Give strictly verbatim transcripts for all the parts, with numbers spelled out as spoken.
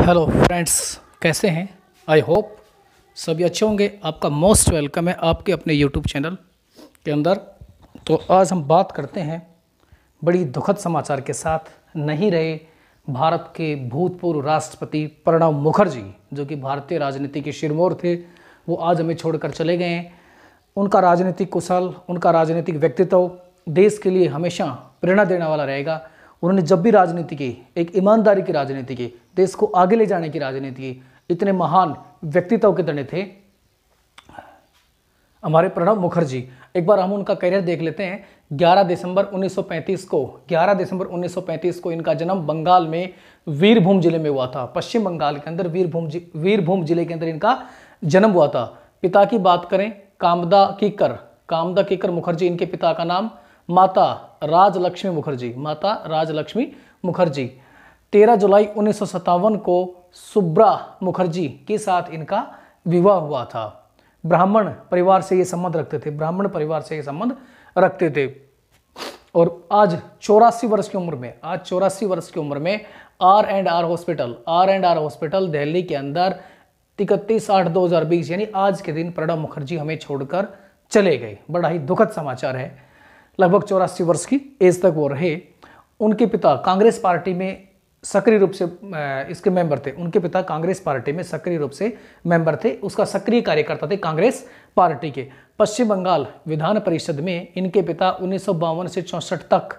Hello friends, कैसे हैं? I hope सभी अच्छे होंगे। आपका मोस्ट वेलकम है आपके अपने यूट्यूब चैनल के अंदर। तो आज हम बात करते हैं बड़ी दुखद समाचार के साथ, नहीं रहे भारत के भूतपूर्व राष्ट्रपति प्रणब मुखर्जी, जो कि भारतीय राजनीति के शिरमोर थे। वो आज हमें छोड़कर चले गए हैं। उनका राजनीतिक कुशल, उनका राजनीतिक व्यक्तित्व देश के लिए हमेशा प्रेरणा देने वाला रहेगा। उन्होंने जब भी राजनीति की, एक ईमानदारी की राजनीति की, देश को आगे ले जाने की राजनीति की। इतने महान व्यक्तित्व के धनी थे हमारे प्रणब मुखर्जी। एक बार हम उनका करियर देख लेते हैं। ग्यारह दिसंबर उन्नीस सौ पैंतीस को ग्यारह दिसंबर उन्नीस सौ पैंतीस को इनका जन्म बंगाल में वीरभूम जिले में हुआ था। पश्चिम बंगाल के अंदर वीरभूम वीरभूम जिले के अंदर इनका जन्म हुआ था। पिता की बात करें, कामदा कीकर कामदा कीकर मुखर्जी इनके पिता का नाम, माता राजलक्ष्मी मुखर्जी माता राजलक्ष्मी मुखर्जी। तेरह जुलाई उन्नीस सौ सत्तावन को सुब्रा मुखर्जी के साथ इनका विवाह हुआ था। ब्राह्मण परिवार से ये संबंध रखते थे ब्राह्मण परिवार से ये संबंध रखते थे और आज चौरासी वर्ष की उम्र में आज चौरासी वर्ष की उम्र में R and R hospital R and R hospital Delhi के अंदर इकतीस आठ दो हज़ार बीस, यानी आज के दिन प्रणब मुखर्जी हमें छोड़कर चले गए। बड़ा ही दुखद समाचार है। लगभग चौरासी वर्ष की एज तक वो रहे। उनके पिता कांग्रेस पार्टी में सक्रिय रूप से इसके मेंबर थे उनके पिता कांग्रेस पार्टी में सक्रिय रूप से मेंबर थे उसका सक्रिय कार्यकर्ता थे कांग्रेस पार्टी के। पश्चिम बंगाल विधान परिषद में इनके पिता उन्नीस सौ बावन से चौंसठ तक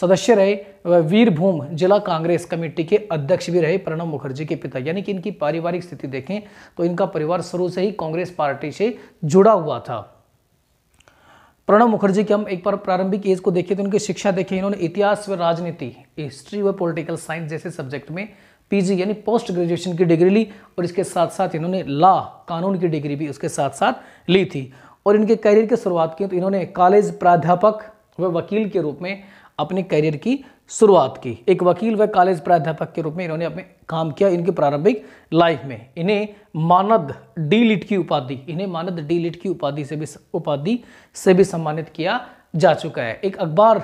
सदस्य रहे। वह वीरभूम जिला कांग्रेस कमेटी के अध्यक्ष भी रहे प्रणब मुखर्जी के पिता। यानी कि इनकी पारिवारिक स्थिति देखें तो इनका परिवार शुरू से ही कांग्रेस पार्टी से जुड़ा हुआ था। प्रणब मुखर्जी के हम एक बार प्रारंभिक एज को देखें तो उनकी शिक्षा देखें। इन्होंने इतिहास व राजनीति, हिस्ट्री व पॉलिटिकल साइंस जैसे सब्जेक्ट में पीजी यानी पोस्ट ग्रेजुएशन की डिग्री ली और इसके साथ साथ इन्होंने लॉ कानून की डिग्री भी उसके साथ साथ ली थी। और इनके करियर की शुरुआत की तो इन्होंने कॉलेज प्राध्यापक व वकील के रूप में अपने करियर की शुरुआत की। एक वकील व कॉलेज प्राध्यापक के रूप में इन्होंने अपने काम किया। इनकी प्रारंभिक लाइफ में इन्हें मानद डी लिट की उपाधि इन्हें मानद डी लिट की उपाधि से भी उपाधि से भी सम्मानित किया जा चुका है। एक अखबार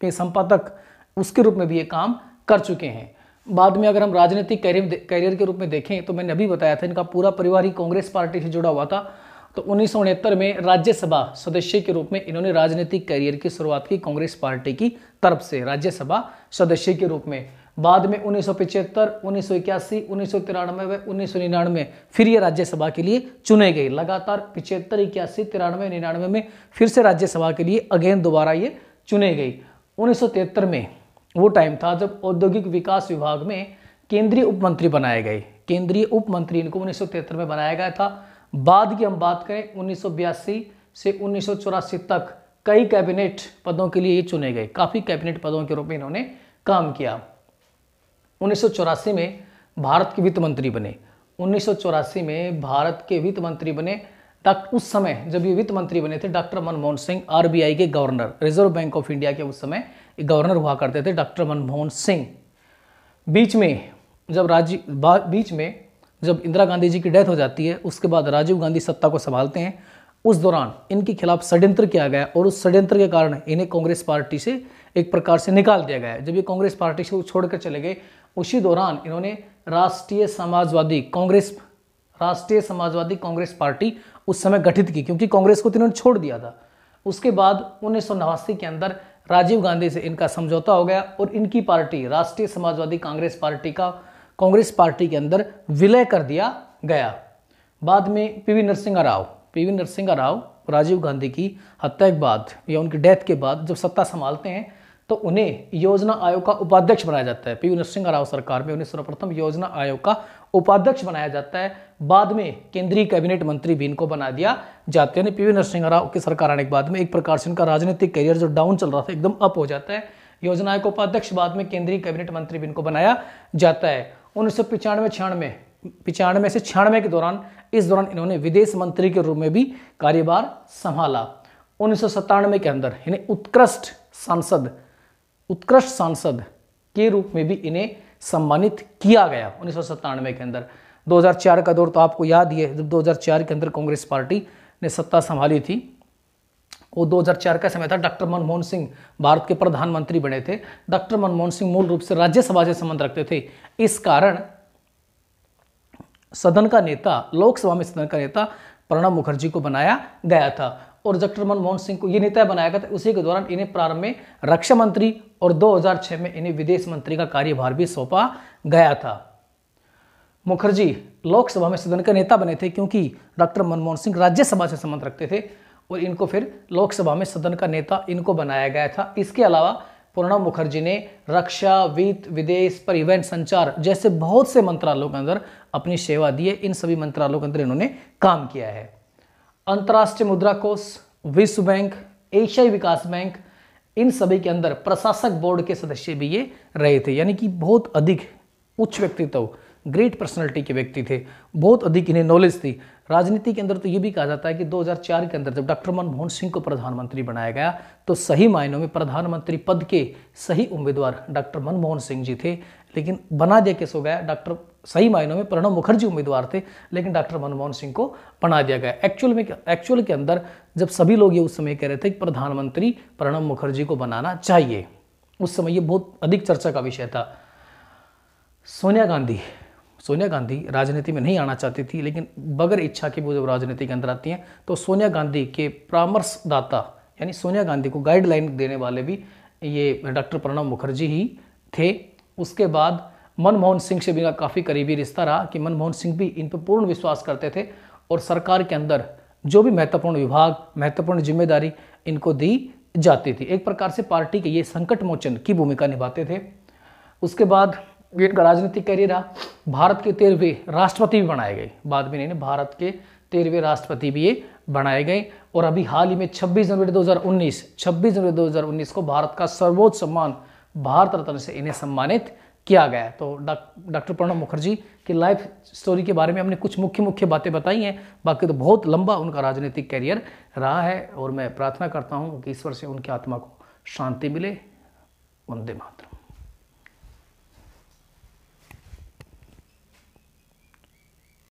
के संपादक उसके रूप में भी ये काम कर चुके हैं। बाद में अगर हम राजनीतिक करियर करियर के रूप में देखें तो मैंने अभी बताया था इनका पूरा परिवार ही कांग्रेस पार्टी से जुड़ा हुआ था। तो उन्नीस सौ उनहत्तर में राज्यसभा सदस्य के रूप में इन्होंने राजनीतिक करियर की शुरुआत की कांग्रेस पार्टी की तरफ से राज्यसभा सदस्य के रूप में। बाद में उन्नीस सौ पचहत्तर उन्नीस सौ इक्यासी उन्नीस सौ तिरानवे व उन्नीस सौ निन्यानवे फिर ये राज्यसभा के लिए चुने गए। लगातार पिचहत्तर इक्यासी तिरानवे निन्यानवे में फिर से राज्यसभा के लिए अगेन दोबारा ये चुने गए। उन्नीस सौ तिहत्तर में वो टाइम था जब औद्योगिक विकास विभाग में केंद्रीय उप मंत्री बनाए गए। केंद्रीय उप मंत्री इनको उन्नीस सौ तिहत्तर में बनाया गया था। बाद की हम बात करें उन्नीस सौ बयासी से उन्नीस सौ चौरासी तक कई कैबिनेट पदों के लिए ये चुने गए। काफ़ी कैबिनेट पदों के रूप में इन्होंने काम किया। उन्नीस सौ चौरासी में भारत के वित्त मंत्री बने उन्नीस सौ चौरासी में भारत के वित्त मंत्री बने डॉक्टर उस समय जब ये वित्त मंत्री बने थे डॉक्टर मनमोहन सिंह आरबीआई के governor, reserve bank of India के उस समय गवर्नर हुआ करते थे डॉक्टर मनमोहन सिंह। बीच में जब राजीव बीच में जब इंदिरा गांधी जी की डेथ हो जाती है उसके बाद राजीव गांधी सत्ता को संभालते हैं। उस दौरान इनके खिलाफ षड्यंत्र किया गया और उस षड्यंत्र के कारण इन्हें कांग्रेस पार्टी से एक प्रकार से निकाल दिया गया। जब ये कांग्रेस पार्टी से छोड़कर चले गए उसी दौरान इन्होंने राष्ट्रीय समाजवादी कांग्रेस राष्ट्रीय समाजवादी कांग्रेस पार्टी उस समय गठित की, क्योंकि कांग्रेस को तो इन्होंने छोड़ दिया था। उसके बाद उन्नीस सौ नवासी के अंदर राजीव गांधी से इनका समझौता हो गया और इनकी पार्टी राष्ट्रीय समाजवादी कांग्रेस पार्टी का कांग्रेस पार्टी के अंदर विलय कर दिया गया। बाद में पीवी नरसिंह राव पीवी नरसिंह राव राजीव गांधी की हत्या के बाद या उनकी डेथ के बाद जब सत्ता संभालते हैं तो उन्हें योजना आयोग का उपाध्यक्ष बनाया जाता है। पीवी नरसिंह राव सरकार में उन्हें सर्वप्रथम योजना आयोग का उपाध्यक्ष बनाया जाता है। बाद में केंद्रीय कैबिनेट मंत्री भी इनको बना दिया जाते हैं। पीवी नरसिंह राव की सरकार आने के बाद में एक प्रकार से उनका राजनीतिक करियर जो डाउन चल रहा था एकदम अप हो जाता है। योजना आयोग उपाध्यक्ष, बाद में केंद्रीय कैबिनेट मंत्री भी इनको बनाया जाता है। उन्नीस सौ पिचानवे छियानवे पिचानवे से छियानवे के दौरान इस दौरान इन्होंने विदेश मंत्री के रूप में भी कार्यभार संभाला। उन्नीस सौ सत्तानवे के अंदर इन्हें उत्कृष्ट सांसद उत्कृष्ट सांसद के रूप में भी इन्हें सम्मानित किया गया। उन्नीस सौ सत्तानवे के अंदर दो हज़ार चार का दौर तो आपको याद ही है, जब दो हज़ार चार के अंदर कांग्रेस पार्टी ने सत्ता संभाली थी। वो दो हज़ार चार का समय था। डॉक्टर मनमोहन सिंह भारत के प्रधानमंत्री बने थे। डॉक्टर मनमोहन सिंह मूल रूप से राज्यसभा से संबंध रखते थे। इस कारण सदन का नेता, लोकसभा में सदन का नेता प्रणब मुखर्जी को बनाया गया था और डॉक्टर मनमोहन सिंह को ये नेता बनाया गया था। उसी के दौरान इन्हें प्रारंभ में रक्षा मंत्री और दो हज़ार छह में इन्हें विदेश मंत्री का कार्यभार भी सौंपा गया था। मुखर्जी लोकसभा में सदन के नेता बने थे क्योंकि डॉक्टर मनमोहन सिंह राज्यसभा से संबंध रखते थे और इनको फिर लोकसभा में सदन का नेता इनको बनाया गया था। इसके अलावा प्रणब मुखर्जी ने रक्षा, वित्त, विदेश, परिवहन, संचार जैसे बहुत से मंत्रालयों के अंदर अपनी सेवा दी है। इन सभी मंत्रालयों के अंदर इन्होंने काम किया है। अंतर्राष्ट्रीय मुद्रा कोष, विश्व बैंक, एशियाई विकास बैंक, इन सभी के अंदर प्रशासक बोर्ड के सदस्य भी ये रहे थे। यानी कि बहुत अधिक उच्च व्यक्तित्व, ग्रेट पर्सनैलिटी के व्यक्ति थे, बहुत अधिक इन्हें नॉलेज थी। राजनीति के अंदर तो ये भी कहा जाता है कि दो हज़ार चार के अंदर जब डॉक्टर मनमोहन सिंह को प्रधानमंत्री बनाया गया तो सही मायनों में प्रधानमंत्री पद के सही उम्मीदवार डॉक्टर मनमोहन सिंह जी थे, लेकिन बना दिया कैसे हो गया, डॉक्टर सही मायनों में प्रणब मुखर्जी उम्मीदवार थे लेकिन डॉक्टर मनमोहन सिंह को बना दिया गया। एक्चुअल में एक्चुअल के अंदर जब सभी लोग ये उस समय कह रहे थे कि प्रधानमंत्री प्रणब मुखर्जी को बनाना चाहिए, उस समय ये बहुत अधिक चर्चा का विषय था। सोनिया गांधी सोनिया गांधी राजनीति में नहीं आना चाहती थी, लेकिन बगैर इच्छा के वो जब राजनीति के अंदर आती हैं तो सोनिया गांधी के परामर्शदाता यानी सोनिया गांधी को गाइडलाइन देने वाले भी ये डॉक्टर प्रणब मुखर्जी ही थे। उसके बाद मनमोहन सिंह से भी इनका काफ़ी करीबी रिश्ता रहा कि मनमोहन सिंह भी इन पर पूर्ण विश्वास करते थे और सरकार के अंदर जो भी महत्वपूर्ण विभाग, महत्वपूर्ण जिम्मेदारी इनको दी जाती थी। एक प्रकार से पार्टी के ये संकट मोचन की भूमिका निभाते थे। उसके बाद इनका राजनीतिक करियर रहा। भारत के तेरहवें राष्ट्रपति भी बनाए गए, बाद में इन्हें भारत के तेरहवें राष्ट्रपति भी ये बनाए गए। और अभी हाल ही में छब्बीस जनवरी दो हज़ार उन्नीस छब्बीस जनवरी दो हज़ार उन्नीस को भारत का सर्वोच्च सम्मान भारत रत्न से इन्हें सम्मानित किया गया। तो डॉक्टर प्रणब मुखर्जी की लाइफ स्टोरी के बारे में हमने कुछ मुख्य मुख्य बातें बताई हैं, बाकी तो बहुत लंबा उनका राजनीतिक कैरियर रहा है और मैं प्रार्थना करता हूँ कि ईश्वर से उनकी आत्मा को शांति मिले। वंदे मातरम।